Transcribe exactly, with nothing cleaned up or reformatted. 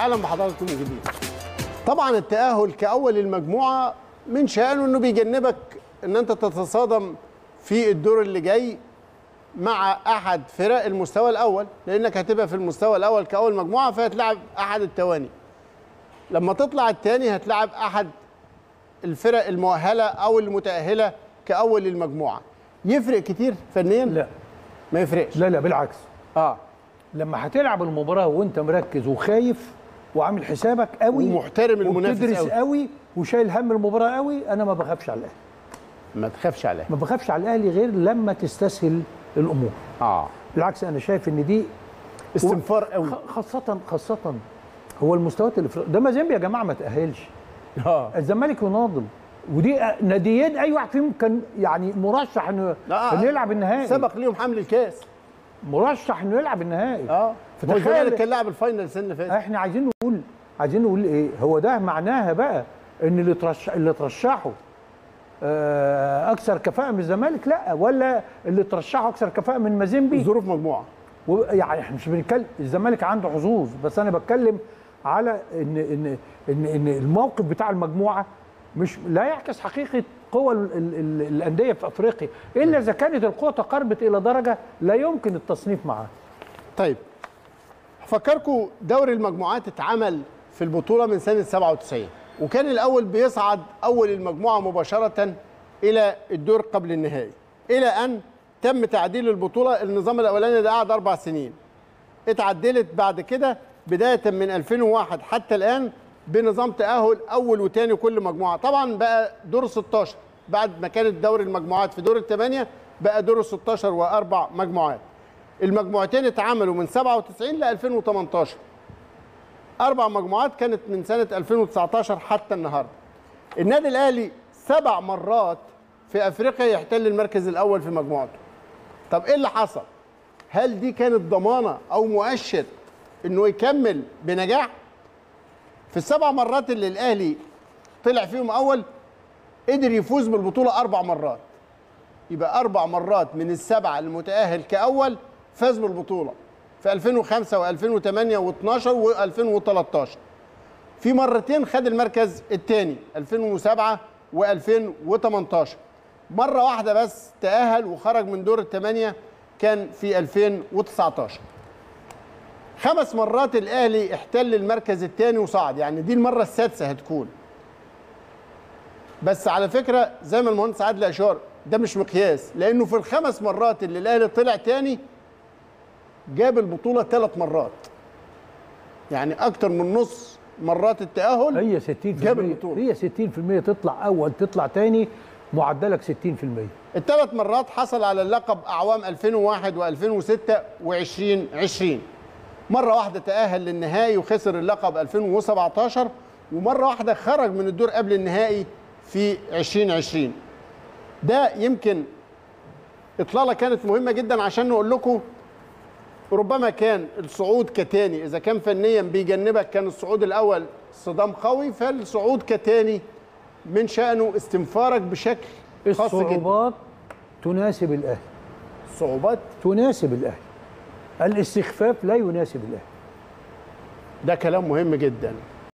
اهلا بحضراتكم من جديد. طبعا التاهل كاول المجموعه من شانه انه بيجنبك ان انت تتصادم في الدور اللي جاي مع احد فرق المستوى الاول، لانك هتبقى في المستوى الاول كاول مجموعه، فهتلعب احد التواني. لما تطلع التاني هتلعب احد الفرق المؤهله او المتاهله كاول المجموعه. يفرق كتير فنيا؟ لا ما يفرقش، لا لا بالعكس. اه لما هتلعب المباراه وانت مركز وخايف وعامل حسابك قوي ومحترم المنافس قوي وبتدرس قوي وشايل هم المباراه قوي، انا ما بخافش على الاهلي. ما تخافش على الاهلي؟ ما بخافش على الاهلي غير لما تستسهل الامور. اه بالعكس انا شايف ان دي استنفار قوي، خاصه خاصه هو المستويات اللي في ده. مازيمبي يا جماعه ما تاهلش، اه الزمالك يناضل، ودي ناديين اي واحد فيهم كان يعني مرشح انه يلعب النهائي، سبق ليهم حمل الكاس، مرشح انه يلعب النهائي. اه الزمالك كان لاعب الفاينل السنه اللي فاتت. احنا عايزين نقول عايزين نقول ايه؟ هو ده معناها بقى ان اللي ترشح اللي ترشحه اكثر كفاءه من الزمالك؟ لا، ولا اللي ترشحه اكثر كفاءه من مازيمبي؟ ظروف مجموعه، يعني احنا مش بنتكلم الزمالك عنده حظوظ، بس انا بتكلم على ان ان ان, إن الموقف بتاع المجموعه مش لا يعكس حقيقه قوى الانديه في افريقيا، الا اذا كانت القوى تقاربت الى درجه لا يمكن التصنيف معاها. طيب هفكركم، دوري المجموعات اتعمل في البطوله من سنه سبعة وتسعين، وكان الاول بيصعد اول المجموعه مباشره الى الدور قبل النهائي، الى ان تم تعديل البطوله. النظام الاولاني ده قعد اربع سنين، اتعدلت بعد كده بدايه من ألفين وواحد حتى الان بنظام تاهل اول وثاني كل مجموعه. طبعا بقى دور ستاشر بعد ما كانت دوري المجموعات في دور الثمانيه، بقى دور ستاشر واربع مجموعات. المجموعتين اتعملوا من سبعة وتسعين ل ألفين وتمنتاشر، اربع مجموعات كانت من سنه ألفين وتسعتاشر حتى النهارده. النادي الاهلي سبع مرات في افريقيا يحتل المركز الاول في مجموعته. طب ايه اللي حصل؟ هل دي كانت ضمانه او مؤشر انه يكمل بنجاح؟ في السبع مرات اللي الاهلي طلع فيهم اول قدر يفوز بالبطوله اربع مرات، يبقى اربع مرات من السبعه المتاهل كاول فاز بالبطوله، في ألفين وخمسة وألفين وتمانية واتناشر وألفين وتلتاشر. في مرتين خد المركز الثاني، ألفين وسبعة وألفين وتمنتاشر. مرة واحدة بس تأهل وخرج من دور الثمانية، كان في ألفين وتسعتاشر. خمس مرات الأهلي احتل المركز الثاني وصعد، يعني دي المرة السادسة هتكون. بس على فكرة زي ما المهندس عادل أشار، ده مش مقياس، لأنه في الخمس مرات اللي الأهلي طلع ثاني جاب البطولة ثلاث مرات، يعني أكتر من نص مرات التأهل هي ستين بالمية جاب البطولة. هي ستين بالمية تطلع أول تطلع تاني، معدلك ستين بالمية. الثلاث مرات حصل على اللقب أعوام ألفين وواحد وألفين وستة وعشرين عشرين. مرة واحدة تأهل للنهائي وخسر اللقب ألفين وسبعتاشر، ومرة واحدة خرج من الدور قبل النهائي في عشرين عشرين. ده يمكن إطلالة كانت مهمة جدا عشان نقول لكم ربما كان الصعود كتاني، إذا كان فنيا بيجنبك كان الصعود الأول صدام قوي، فالصعود كتاني من شأنه استنفارك بشكل خاص جدا. الصعوبات تناسب الأهلي. الصعوبات تناسب الأهلي. الاستخفاف لا يناسب الأهلي. ده كلام مهم جدا.